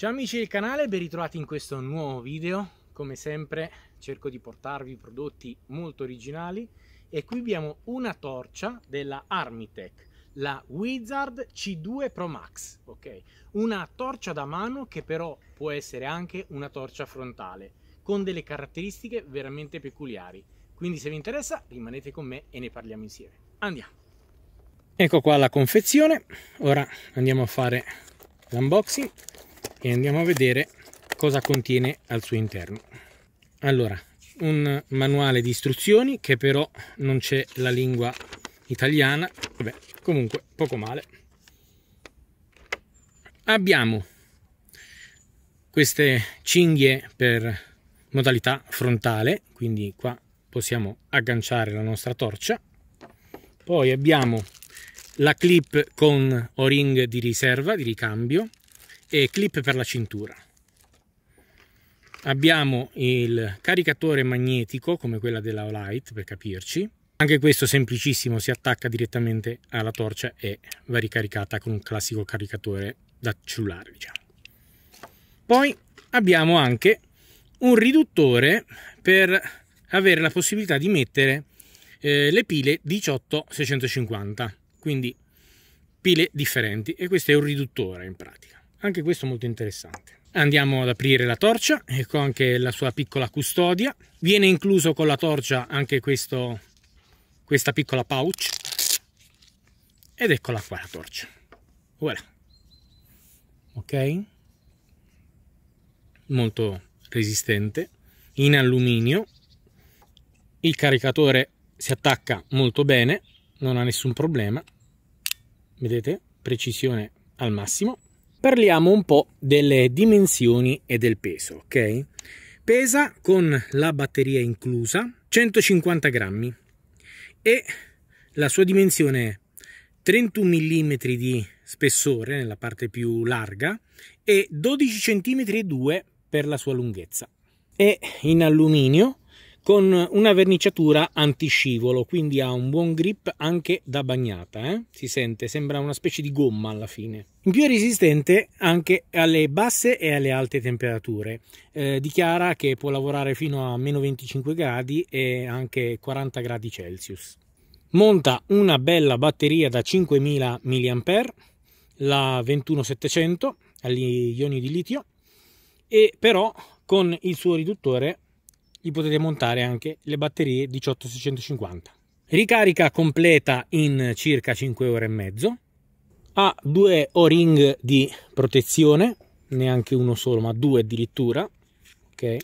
Ciao amici del canale, ben ritrovati in questo nuovo video. Come sempre cerco di portarvi prodotti molto originali e qui abbiamo una torcia della Armytek, la Wizard C2 Pro Max, ok? Una torcia da mano che però può essere anche una torcia frontale con delle caratteristiche veramente peculiari. Quindi se vi interessa rimanete con me e ne parliamo insieme. Andiamo! Ecco qua la confezione, ora andiamo a fare l'unboxing e andiamo a vedere cosa contiene al suo interno. Allora, un manuale di istruzioni che però non c'è la lingua italiana, vabbè, comunque poco male. Abbiamo queste cinghie per modalità frontale, quindi qua possiamo agganciare la nostra torcia. Poi abbiamo la clip con o-ring di riserva, di ricambio, e clip per la cintura. Abbiamo il caricatore magnetico come quella della Olight, per capirci, anche questo semplicissimo, si attacca direttamente alla torcia e va ricaricata con un classico caricatore da cellulare, diciamo. Poi abbiamo anche un riduttore per avere la possibilità di mettere le pile 18-650, quindi pile differenti, e questo è un riduttore in pratica. Anche questo molto interessante. Andiamo ad aprire la torcia, ecco anche la sua piccola custodia. Viene incluso con la torcia anche questa piccola pouch. Ed eccola qua la torcia. Voilà. Ok? Molto resistente. In alluminio. Il caricatore si attacca molto bene, non ha nessun problema. Vedete? Precisione al massimo. Parliamo un po' delle dimensioni e del peso, ok? Pesa, con la batteria inclusa, 150 grammi e la sua dimensione è 31 mm di spessore nella parte più larga e 12,2 cm per la sua lunghezza. È in alluminio con una verniciatura antiscivolo, quindi ha un buon grip anche da bagnata, eh? Si sente, sembra una specie di gomma alla fine. In più è resistente anche alle basse e alle alte temperature, dichiara che può lavorare fino a -25 gradi e anche 40 gradi Celsius. Monta una bella batteria da 5000 mAh, la 21700 agli ioni di litio, e però con il suo riduttore gli potete montare anche le batterie 18650. Ricarica completa in circa 5 ore e mezzo. Ha 2 o-ring di protezione, neanche uno solo ma 2 addirittura, ok?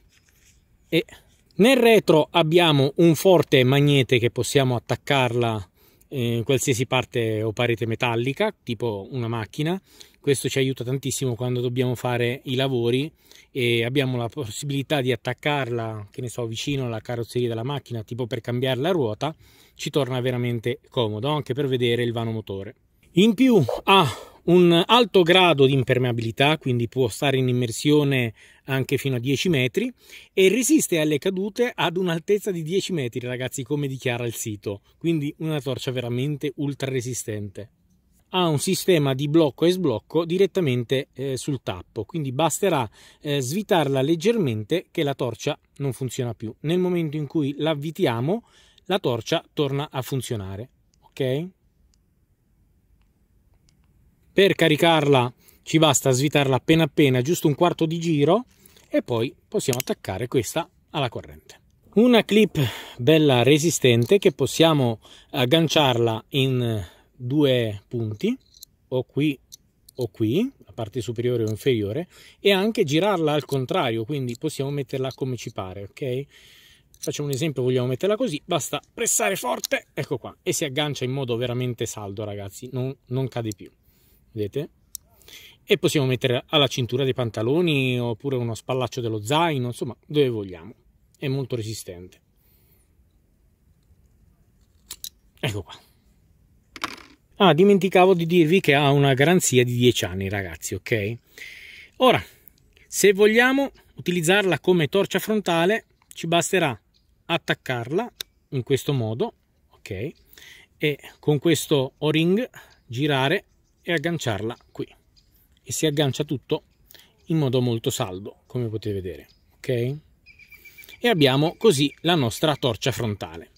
E nel retro abbiamo un forte magnete che possiamo attaccarla in qualsiasi parte o parete metallica, tipo una macchina. Questo ci aiuta tantissimo quando dobbiamo fare i lavori e abbiamo la possibilità di attaccarla, che ne so, vicino alla carrozzeria della macchina, tipo per cambiare la ruota. Ci torna veramente comodo anche per vedere il vano motore. In più ha un alto grado di impermeabilità, quindi può stare in immersione anche fino a 10 metri e resiste alle cadute ad un'altezza di 10 metri, ragazzi, come dichiara il sito. Quindi una torcia veramente ultra resistente. Ha un sistema di blocco e sblocco direttamente sul tappo, quindi basterà svitarla leggermente che la torcia non funziona più. Nel momento in cui l'avvitiamo, la torcia torna a funzionare, ok? Per caricarla ci basta svitarla appena appena, giusto un quarto di giro, e poi possiamo attaccare questa alla corrente. Una clip bella resistente che possiamo agganciarla in 2 punti, o qui, la parte superiore o inferiore, e anche girarla al contrario, quindi possiamo metterla come ci pare, ok? Facciamo un esempio, vogliamo metterla così, basta pressare forte, ecco qua, e si aggancia in modo veramente saldo, ragazzi, non cade più, vedete? E possiamo mettere alla cintura dei pantaloni, oppure uno spallaccio dello zaino, insomma, dove vogliamo. È molto resistente. Ecco qua. Ah, dimenticavo di dirvi che ha una garanzia di 10 anni, ragazzi, ok? Ora, se vogliamo utilizzarla come torcia frontale, ci basterà attaccarla in questo modo, ok? E con questo o-ring girare e agganciarla qui. E si aggancia tutto in modo molto saldo, come potete vedere, ok? E abbiamo così la nostra torcia frontale.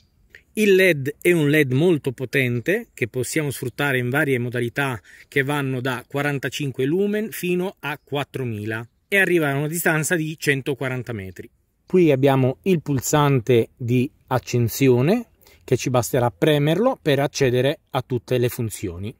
Il LED è un LED molto potente che possiamo sfruttare in varie modalità che vanno da 45 lumen fino a 4000 e arriva a una distanza di 140 metri. Qui abbiamo il pulsante di accensione che ci basterà premerlo per accedere a tutte le funzioni.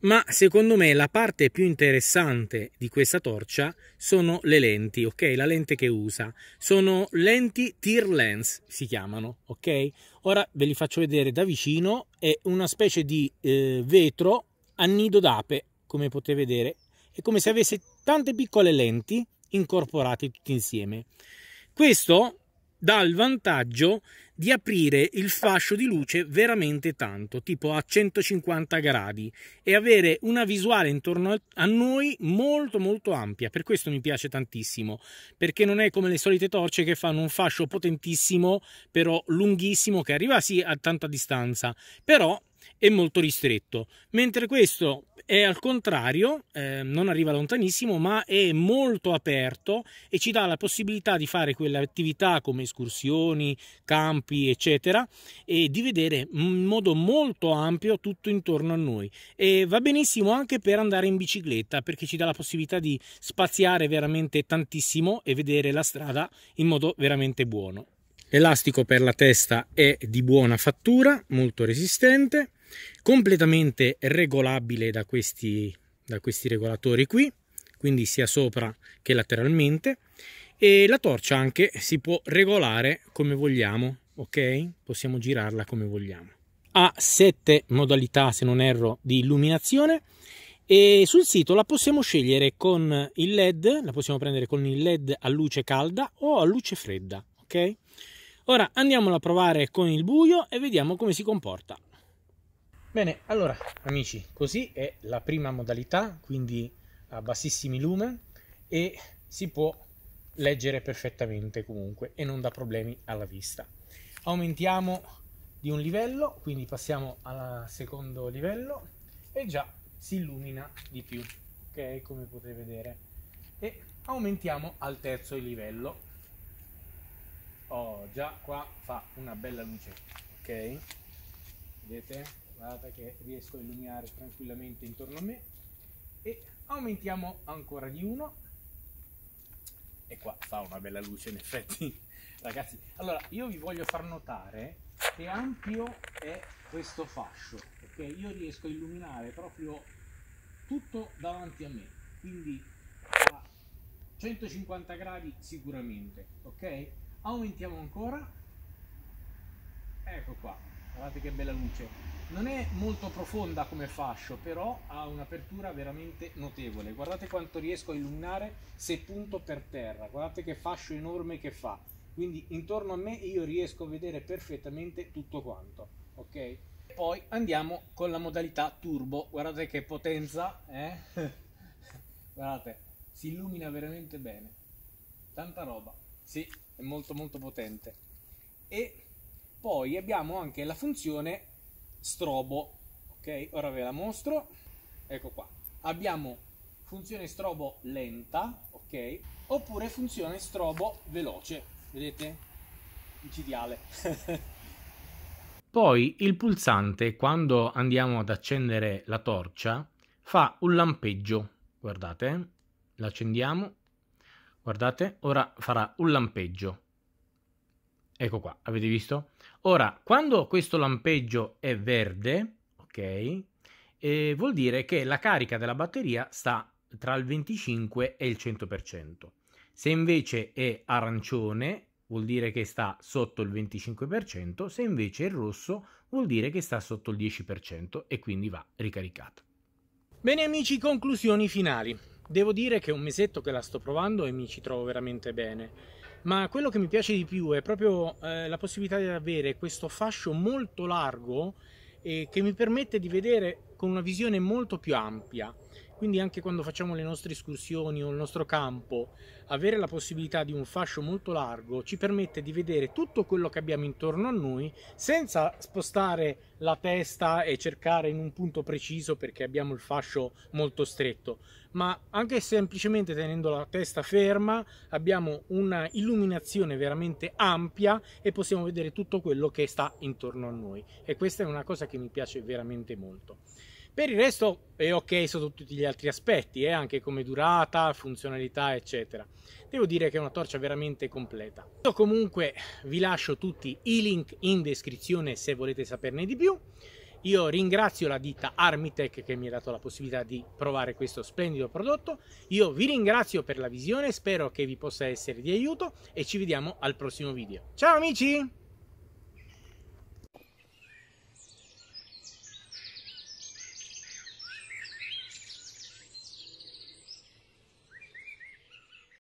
Ma secondo me la parte più interessante di questa torcia sono le lenti, ok? La lente che usa. Sono lenti TIR lens, si chiamano, ok? Ora ve li faccio vedere da vicino, è una specie di vetro a nido d'ape, come potete vedere. È come se avesse tante piccole lenti incorporate tutte insieme. Questo dà il vantaggio di aprire il fascio di luce veramente tanto, tipo a 150 gradi, e avere una visuale intorno a noi molto molto ampia. Per questo mi piace tantissimo, perché non è come le solite torce che fanno un fascio potentissimo però lunghissimo che arriva sì a tanta distanza, però è molto ristretto, mentre questo è al contrario, non arriva lontanissimo ma è molto aperto e ci dà la possibilità di fare quelle attività come escursioni, campi eccetera, e di vedere in modo molto ampio tutto intorno a noi, e va benissimo anche per andare in bicicletta perché ci dà la possibilità di spaziare veramente tantissimo e vedere la strada in modo veramente buono. L'elastico per la testa è di buona fattura, molto resistente, completamente regolabile da questi regolatori qui, quindi sia sopra che lateralmente, e la torcia anche si può regolare come vogliamo, ok? Possiamo girarla come vogliamo. Ha 7 modalità, se non erro, di illuminazione, e sul sito la possiamo scegliere con il LED, la possiamo prendere con il LED a luce calda o a luce fredda, ok? Ora andiamola a provare con il buio e vediamo come si comporta. Bene, allora amici, così è la prima modalità, quindi a bassissimi lumen, e si può leggere perfettamente comunque e non dà problemi alla vista. Aumentiamo di un livello, quindi passiamo al secondo livello e già si illumina di più, ok, come potete vedere, e aumentiamo al terzo livello. Oh, già qua fa una bella luce, ok? Vedete? Guardate che riesco a illuminare tranquillamente intorno a me, e aumentiamo ancora di uno e qua fa una bella luce in effetti. Ragazzi, allora io vi voglio far notare che ampio è questo fascio, perché io riesco a illuminare proprio tutto davanti a me, quindi a 150 gradi sicuramente, ok? Aumentiamo ancora, ecco qua, guardate che bella luce. Non è molto profonda come fascio, però ha un'apertura veramente notevole. Guardate quanto riesco a illuminare se punto per terra, guardate che fascio enorme che fa, quindi intorno a me io riesco a vedere perfettamente tutto quanto, ok? Poi andiamo con la modalità turbo, guardate che potenza, eh? Guardate, si illumina veramente bene, tanta roba, sì, è molto molto potente. E poi abbiamo anche la funzione strobo, ok, ora ve la mostro, ecco qua, abbiamo funzione strobo lenta, ok, oppure funzione strobo veloce, vedete, micidiale. Poi il pulsante, quando andiamo ad accendere la torcia, fa un lampeggio, guardate, l'accendiamo, guardate, ora farà un lampeggio. Ecco qua, avete visto? Ora, quando questo lampeggio è verde, ok, vuol dire che la carica della batteria sta tra il 25 e il 100%. Se invece è arancione, vuol dire che sta sotto il 25%, se invece è rosso, vuol dire che sta sotto il 10% e quindi va ricaricata. Bene amici, conclusioni finali. Devo dire che è un mesetto che la sto provando e mi ci trovo veramente bene. Ma quello che mi piace di più è proprio la possibilità di avere questo fascio molto largo, che mi permette di vedere con una visione molto più ampia. Quindi anche quando facciamo le nostre escursioni o il nostro campo, avere la possibilità di un fascio molto largo ci permette di vedere tutto quello che abbiamo intorno a noi senza spostare la testa e cercare in un punto preciso perché abbiamo il fascio molto stretto, ma anche semplicemente tenendo la testa ferma abbiamo una illuminazione veramente ampia e possiamo vedere tutto quello che sta intorno a noi, e questa è una cosa che mi piace veramente molto. Per il resto è ok sotto tutti gli altri aspetti, anche come durata, funzionalità, eccetera. Devo dire che è una torcia veramente completa. Io comunque vi lascio tutti i link in descrizione se volete saperne di più. Io ringrazio la ditta Armytek che mi ha dato la possibilità di provare questo splendido prodotto. Io vi ringrazio per la visione, spero che vi possa essere di aiuto e ci vediamo al prossimo video. Ciao amici!